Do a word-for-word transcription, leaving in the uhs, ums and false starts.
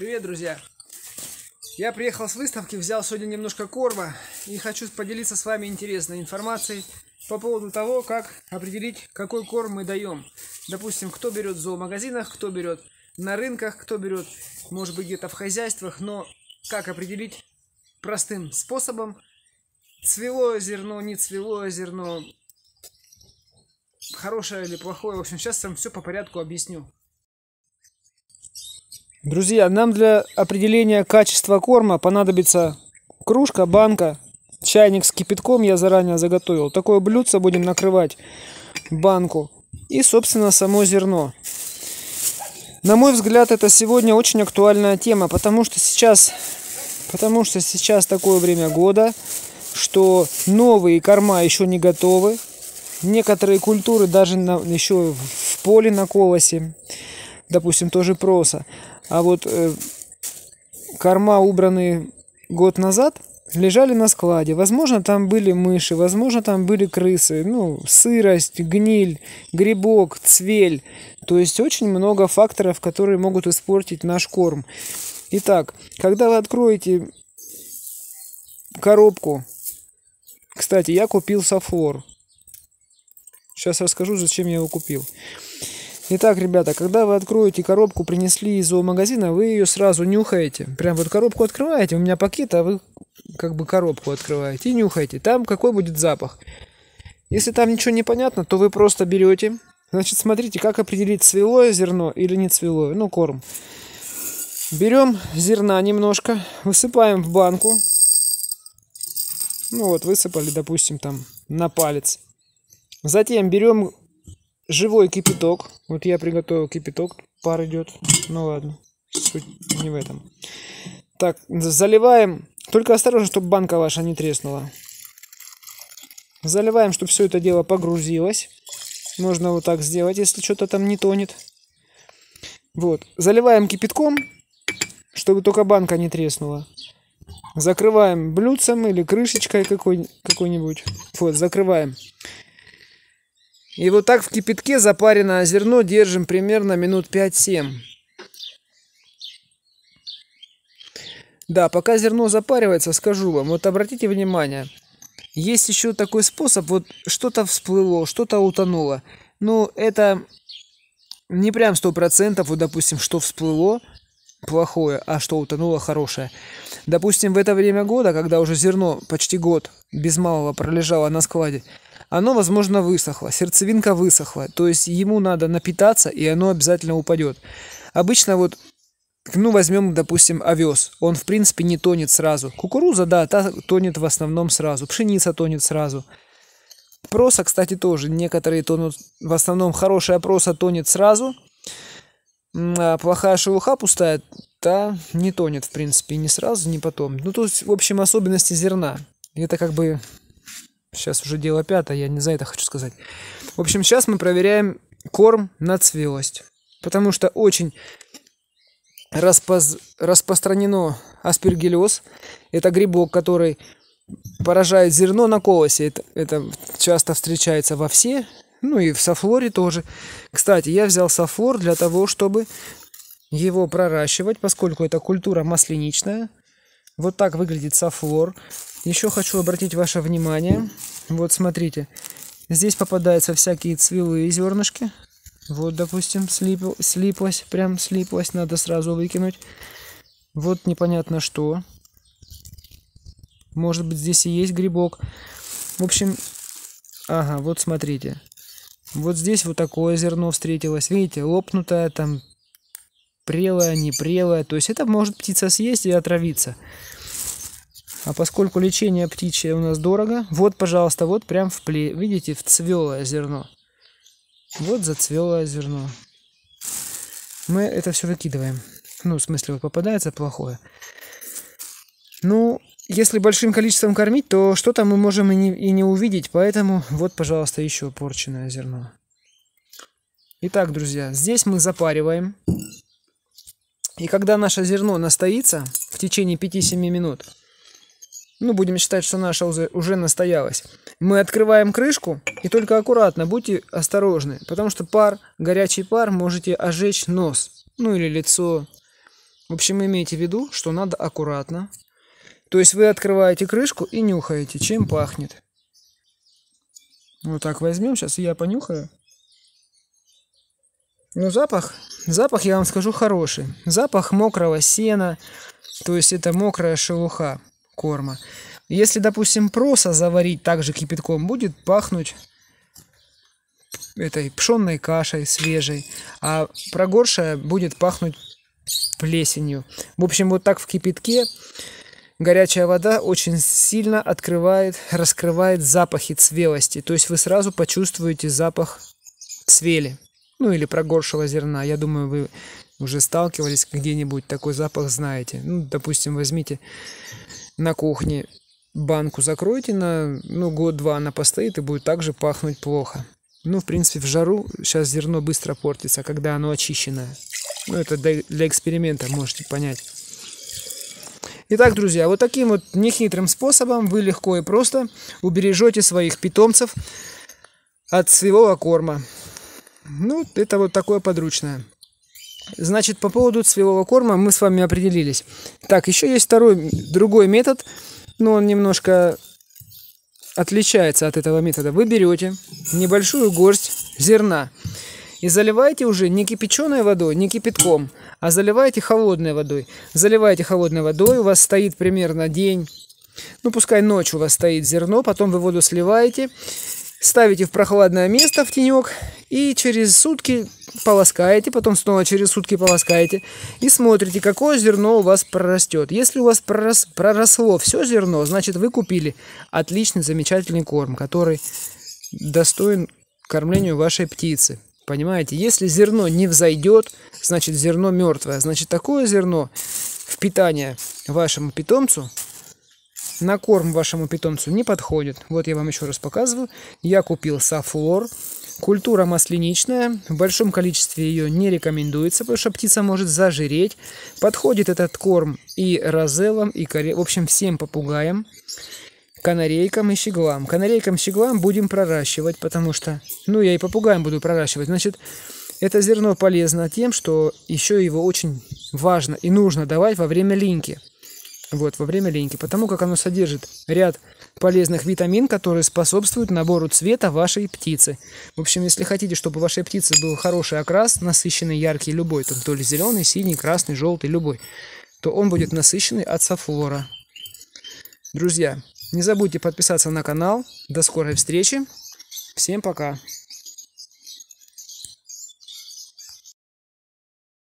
Привет, друзья! Я приехал с выставки, взял сегодня немножко корма и хочу поделиться с вами интересной информацией по поводу того, как определить, какой корм мы даем. Допустим, кто берет в зоомагазинах, кто берет на рынках, кто берет, может быть, где-то в хозяйствах, но как определить простым способом, цвело зерно, не цвело зерно, хорошее или плохое. В общем, сейчас вам все по порядку объясню. Друзья, нам для определения качества корма понадобится кружка, банка, чайник с кипятком я заранее заготовил. Такое блюдце будем накрывать, банку и, собственно, само зерно. На мой взгляд, это сегодня очень актуальная тема, потому что сейчас, потому что сейчас такое время года, что новые корма еще не готовы. Некоторые культуры даже на, еще в поле на колосе, допустим, тоже проса. А вот э, корма, убранные год назад, лежали на складе. Возможно, там были мыши, возможно, там были крысы. Ну, сырость, гниль, грибок, цвель. То есть очень много факторов, которые могут испортить наш корм. Итак, когда вы откроете коробку... Кстати, я купил сафлор. Сейчас расскажу, зачем я его купил. Итак, ребята, когда вы откроете коробку, принесли из зоомагазина, вы ее сразу нюхаете. Прям вот коробку открываете, у меня пакет, а вы как бы коробку открываете и нюхаете. Там какой будет запах. Если там ничего не понятно, то вы просто берете. Значит, смотрите, как определить, цвелое зерно или не цвелое. Ну, корм. Берем зерна немножко, высыпаем в банку. Ну вот, высыпали, допустим, там на палец. Затем берем... Живой кипяток. Вот я приготовил кипяток. Пар идет. Ну ладно. Суть не в этом. Так, заливаем. Только осторожно, чтобы банка ваша не треснула. Заливаем, чтобы все это дело погрузилось. Можно вот так сделать, если что-то там не тонет. Вот. Заливаем кипятком, чтобы только банка не треснула. Закрываем блюдцем или крышечкой какой-нибудь. Вот, закрываем. И вот так в кипятке запаренное зерно держим примерно минут пять-семь. Да, пока зерно запаривается, скажу вам, вот обратите внимание, есть еще такой способ, вот что-то всплыло, что-то утонуло. Ну, это не прям сто процентов, вот, допустим, что всплыло плохое, а что утонуло хорошее. Допустим, в это время года, когда уже зерно почти год без малого пролежало на складе, оно, возможно, высохло, сердцевинка высохла, то есть ему надо напитаться, и оно обязательно упадет. Обычно вот, ну, возьмем, допустим, овес, он, в принципе, не тонет сразу. Кукуруза, да, та тонет в основном сразу, пшеница тонет сразу. Проса, кстати, тоже, некоторые тонут, в основном хорошая проса тонет сразу, а плохая шелуха пустая, та не тонет, в принципе, не сразу, не потом. Ну, то есть, в общем, особенности зерна, это как бы... Сейчас уже дело пятое, я не за это хочу сказать. В общем, сейчас мы проверяем корм на цвелость. Потому что очень распоз... распространено аспергиллёз. Это грибок, который поражает зерно на колосе. Это, это часто встречается во все. Ну и в сафлоре тоже. Кстати, я взял сафлор для того, чтобы его проращивать, поскольку это культура масляничная. Вот так выглядит сафлор. Еще хочу обратить ваше внимание, вот смотрите, здесь попадаются всякие цвелые зернышки, вот, допустим, слип, слиплось, прям слиплось, надо сразу выкинуть, вот непонятно что, может быть, здесь и есть грибок, в общем, ага, вот смотрите, вот здесь вот такое зерно встретилось, видите, лопнутое, там, прелое, непрелое, то есть это может птица съесть и отравиться. А поскольку лечение птичье у нас дорого, вот, пожалуйста, вот прям в пле, видите, в цвелое зерно. Вот зацвелое зерно. Мы это все выкидываем. Ну, в смысле, вот попадается плохое. Ну, если большим количеством кормить, то что-то мы можем и не, и не увидеть. Поэтому вот, пожалуйста, еще порченное зерно. Итак, друзья, здесь мы запариваем. И когда наше зерно настоится в течение пяти-семи минут... Ну, будем считать, что наша уже настоялась. Мы открываем крышку, и только аккуратно, будьте осторожны, потому что пар, горячий пар, можете ожечь нос, ну или лицо. В общем, имейте в виду, что надо аккуратно. То есть вы открываете крышку и нюхаете, чем пахнет. Вот так возьмем, сейчас я понюхаю. Ну, запах, запах, я вам скажу, хороший. Запах мокрого сена, то есть это мокрая шелуха корма. Если, допустим, проса заварить также кипятком, будет пахнуть этой пшенной кашей свежей, а прогоршая будет пахнуть плесенью. В общем, вот так в кипятке горячая вода очень сильно открывает, раскрывает запахи цвелости. То есть вы сразу почувствуете запах цвели, ну или прогоршего зерна. Я думаю, вы уже сталкивались где-нибудь, такой запах знаете. Ну, допустим, возьмите на кухне, банку закройте на ну, год-два, она постоит и будет также пахнуть плохо. Ну, в принципе, в жару сейчас зерно быстро портится, когда оно очищенное. Ну, это для эксперимента, можете понять. Итак, друзья, вот таким вот нехитрым способом вы легко и просто убережете своих питомцев от цвелого корма. Ну, это вот такое подручное. Значит, по поводу цвелого корма мы с вами определились. Так, еще есть второй, другой метод, но он немножко отличается от этого метода. Вы берете небольшую горсть зерна и заливаете уже не кипяченой водой, не кипятком, а заливаете холодной водой. Заливаете холодной водой, у вас стоит примерно день, ну пускай ночь у вас стоит зерно, потом вы воду сливаете, ставите в прохладное место, в тенек, и через сутки полоскаете, потом снова через сутки полоскаете и смотрите, какое зерно у вас прорастет. Если у вас пророс, проросло все зерно, значит вы купили отличный, замечательный корм, который достоин кормлению вашей птицы. Понимаете, если зерно не взойдет, значит зерно мертвое. Значит, такое зерно в питание вашему питомцу, на корм вашему питомцу не подходит. Вот я вам еще раз показываю. Я купил сафлор. Культура масляничная. В большом количестве ее не рекомендуется, потому что птица может зажиреть. Подходит этот корм и розелом, и коре... в общем, всем попугаям, канарейкам и щеглам. Канарейкам, щеглам будем проращивать, потому что... Ну, я и попугаем буду проращивать. Значит, это зерно полезно тем, что еще его очень важно и нужно давать во время линьки. Вот, во время линьки. Потому как оно содержит ряд полезных витамин, которые способствуют набору цвета вашей птицы. В общем, если хотите, чтобы у вашей птицы был хороший окрас, насыщенный, яркий, любой, там, то ли зеленый, синий, красный, желтый, любой, то он будет насыщенный от сафлора. Друзья, не забудьте подписаться на канал. До скорой встречи. Всем пока.